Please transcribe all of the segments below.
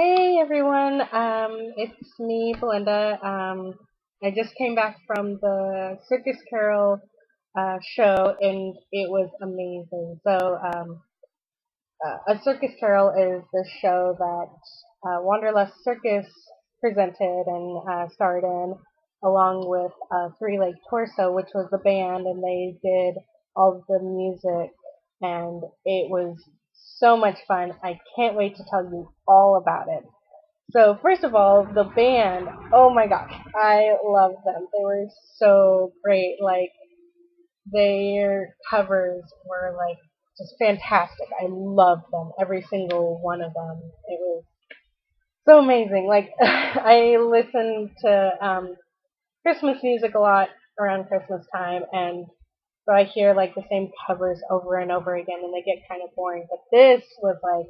Hey everyone, it's me, Belinda. I just came back from the Circus Carol show, and it was amazing. So, a Circus Carol is the show that Wanderlust Circus presented and starred in, along with Three Leg Torso, which was the band, and they did all the music, and it was so much fun. I can't wait to tell you all about it. So first of all, the band, oh my gosh, I love them. They were so great. Like, their covers were like just fantastic. I loved them, every single one of them. It was so amazing. Like, I listened to Christmas music a lot around Christmas time, and so I hear like the same covers over and over again, and they get kind of boring. But this was like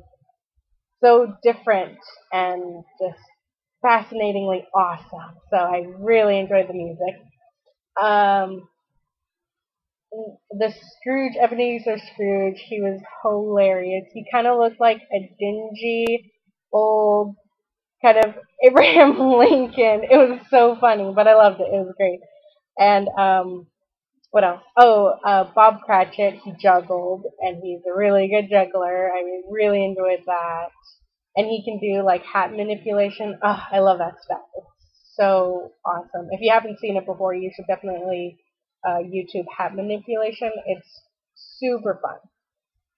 so different and just fascinatingly awesome. So I really enjoyed the music. The Scrooge, Ebenezer Scrooge, he was hilarious. He kind of looked like a dingy, old, kind of Abraham Lincoln. It was so funny, but I loved it. It was great. And, what else? Oh, Bob Cratchit, he juggled, and he's a really good juggler. I really enjoyed that. And he can do, like, hat manipulation. Oh, I love that stuff. It's so awesome. If you haven't seen it before, you should definitely YouTube hat manipulation. It's super fun.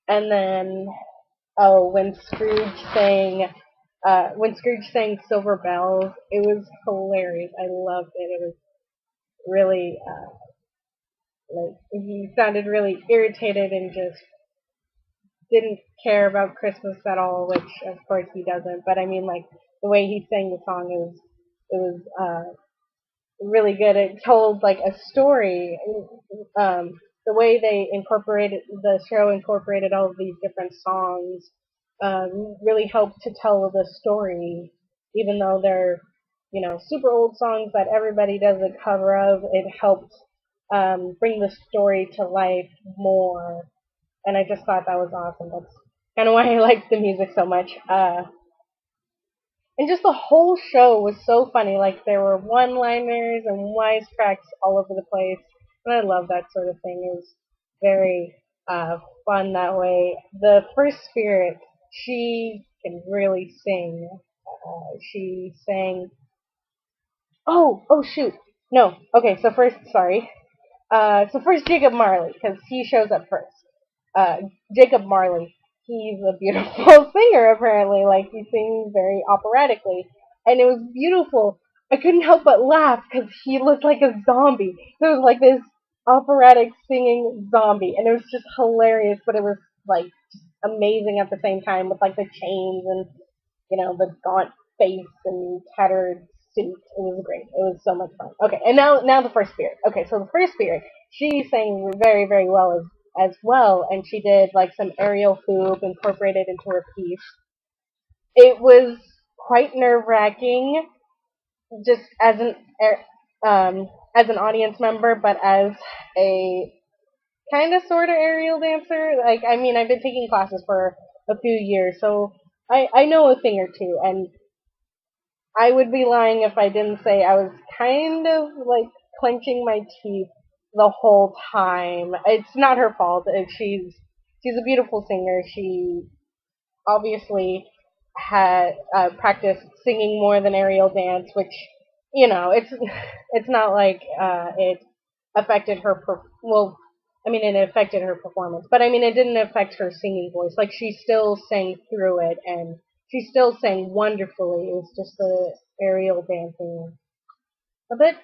And then, oh, when Scrooge sang Silver Bells, it was hilarious. I loved it. It was really, like, he sounded really irritated and just didn't care about Christmas at all, which of course he doesn't, but I mean, like, the way he sang the song, it was really good. It told, like, a story. The way they incorporated, the show incorporated all of these different songs, really helped to tell the story, even though they're, you know, super old songs that everybody does a cover of. It helped bring the story to life more, and I just thought that was awesome. That's kind of why I liked the music so much. And just the whole show was so funny. Like, there were one-liners and wisecracks all over the place, and I love that sort of thing. It was very fun that way. The first spirit, she can really sing. She sang... So first Jacob Marley, because he shows up first. Jacob Marley, he's a beautiful singer, apparently. Like, he sings very operatically. And it was beautiful. I couldn't help but laugh, because he looked like a zombie. There was, like, this operatic singing zombie. And it was just hilarious, but it was, like, just amazing at the same time, with, like, the chains and, you know, the gaunt face and tattered suit. It was great. It was so much fun. Okay, and now the first spirit. Okay, so the first spirit, she sang very, very well as well, and she did, like, some aerial hoop incorporated into her piece. It was quite nerve-wracking, just as an audience member, but as a kind of sort of aerial dancer. Like, I mean, I've been taking classes for a few years, so I know a thing or two, and I would be lying if I didn't say I was kind of, like, clenching my teeth the whole time. It's not her fault. She's a beautiful singer. She obviously had practiced singing more than aerial dance, which, you know, it's not like it affected her. Well, I mean, it affected her performance, but I mean, it didn't affect her singing voice. Like, she still sang through it, and she still sang wonderfully. It was just the aerial dancing, a bit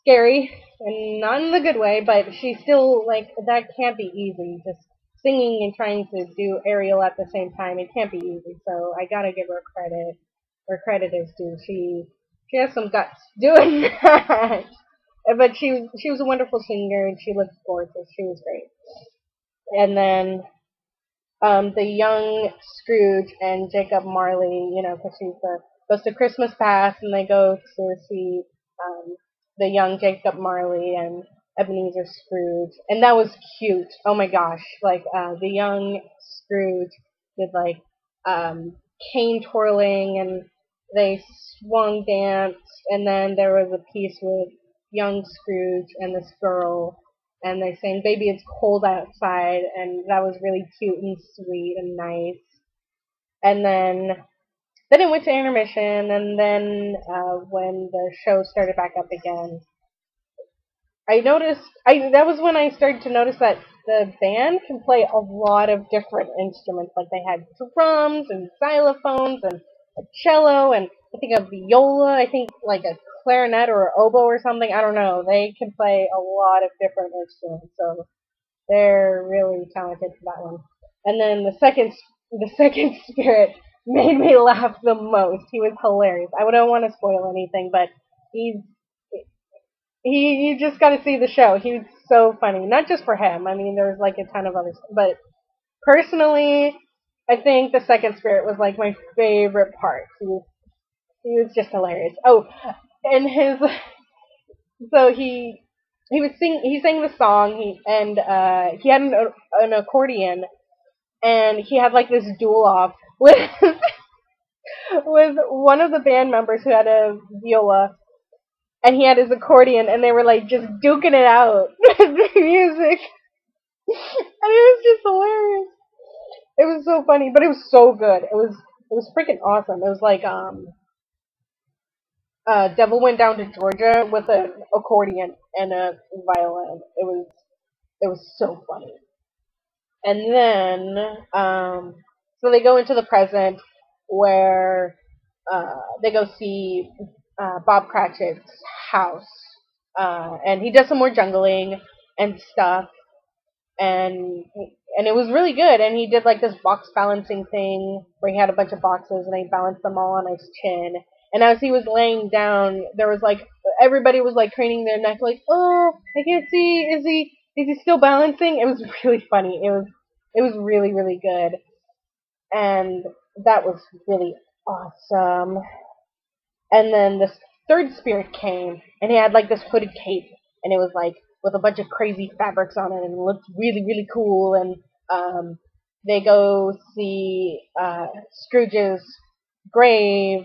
scary, and not in the good way, but she still, like, that can't be easy. Just singing and trying to do aerial at the same time, it can't be easy. So I gotta give her credit where credit is due. She has some guts doing that. But she was a wonderful singer, and she looked gorgeous. She was great. And then the young Scrooge and Jacob Marley, you know, because she goes to Christmas Pass, and they go to see the young Jacob Marley and Ebenezer Scrooge, and that was cute. Oh my gosh, like, the young Scrooge did, like, cane twirling, and they swung danced, and then there was a piece with young Scrooge and this girl, and they sang "Baby It's Cold Outside," and that was really cute and sweet and nice. And then it went to intermission, and then when the show started back up again, that was when I started to notice that the band can play a lot of different instruments. Like, they had drums and xylophones and a cello and I think a viola, I think like a clarinet or an oboe or something. I don't know. They can play a lot of different instruments, so they're really talented for that one. And then the second spirit made me laugh the most. He was hilarious. I don't want to spoil anything, but you just got to see the show. He was so funny. Not just for him. I mean, there was like a ton of others. But personally, I think the second spirit was like my favorite part. He was just hilarious. Oh, and he sang the song. He had an accordion, and he had like this duel off with one of the band members who had a viola. And he had his accordion, and they were, like, just duking it out with music. And it was just hilarious. It was so funny, but it was so good. It was freaking awesome. It was like, Devil Went Down to Georgia with an accordion and a violin. It was so funny. And then, so they go into the present where, they go see Bob Cratchit's house, and he does some more jungling and stuff, and it was really good. And he did like this box balancing thing where he had a bunch of boxes and he balanced them all on his chin. And as he was laying down, there was like everybody was like craning their neck, like, "Oh, I can't see. Is he still balancing?" It was really funny. It was really, really good, and that was really awesome. And then this third spirit came, and he had like this hooded cape, and it was like with a bunch of crazy fabrics on it, and it looked really, really cool. And they go see Scrooge's grave,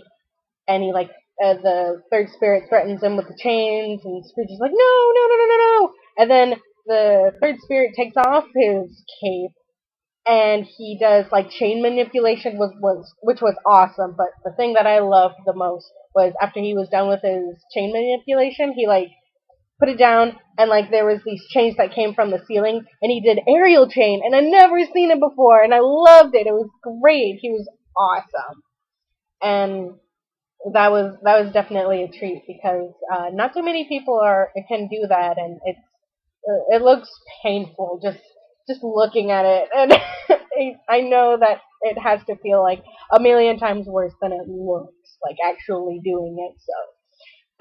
and he like the third spirit threatens him with the chains, and Scrooge is like, "No, no, no, no, no, no!" And then the third spirit takes off his cape, and he does like chain manipulation, which was awesome. But the thing that I loved the most was after he was done with his chain manipulation, he like put it down, and like there was these chains that came from the ceiling, and he did aerial chain, and I'd never seen it before, and I loved it. It was great. He was awesome, and that was definitely a treat because not too many people can do that, and it looks painful just looking at it, and I know that it has to feel like a million times worse than it looks, like actually doing it, so.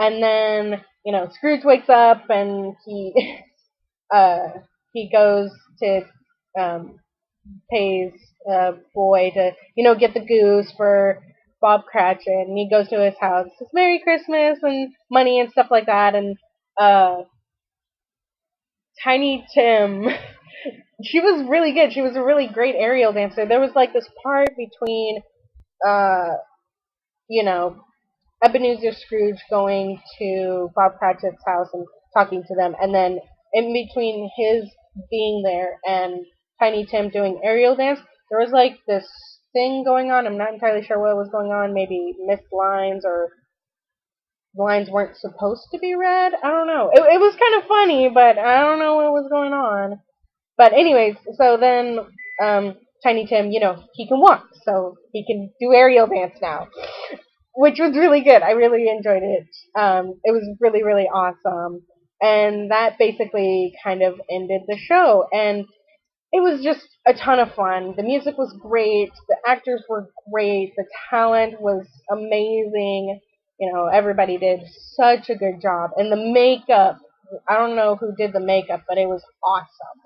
And then, you know, Scrooge wakes up, and he goes to, pays a boy to, you know, get the goose for Bob Cratchit, and he goes to his house, says Merry Christmas, and money and stuff like that, and, Tiny Tim... She was really good. She was a really great aerial dancer. There was like this part between, you know, Ebenezer Scrooge going to Bob Cratchit's house and talking to them, and then in between his being there and Tiny Tim doing aerial dance, there was like this thing going on. I'm not entirely sure what was going on. Maybe missed lines or lines weren't supposed to be read. I don't know. It was kind of funny, but I don't know what was going on. But anyways, so then Tiny Tim, you know, he can walk, so he can do aerial dance now, which was really good. I really enjoyed it. It was really, really awesome, and that basically kind of ended the show, and it was just a ton of fun. The music was great. The actors were great. The talent was amazing. You know, everybody did such a good job, and the makeup, I don't know who did the makeup, but it was awesome.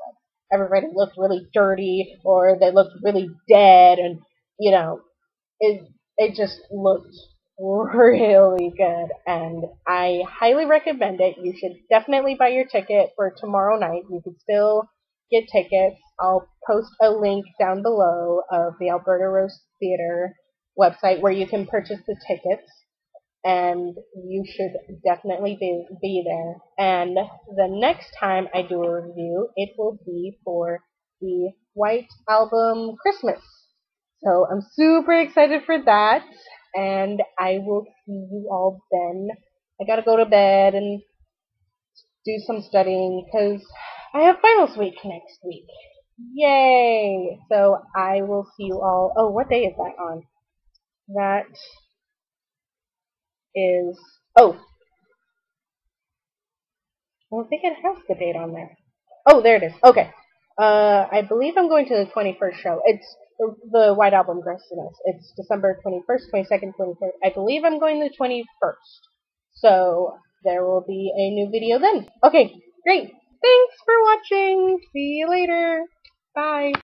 Everybody looked really dirty, or they looked really dead, and, you know, it just looked really good, and I highly recommend it. You should definitely buy your ticket for tomorrow night. You can still get tickets. I'll post a link down below of the Alberta Rose Theater website where you can purchase the tickets, and you should definitely be there. And the next time I do a review, it will be for the White Album Christmas. So I'm super excited for that, and I will see you all then. I gotta go to bed and do some studying because I have finals week next week. Yay! So I will see you all. Oh, what day is that on? That is, oh, I don't think it has the date on there. Oh, there it is. Okay. I believe I'm going to the 21st show. It's the White Album Christmas. It's December 21st, 22nd, 23rd. I believe I'm going the 21st. So there will be a new video then. Okay, great. Thanks for watching. See you later. Bye.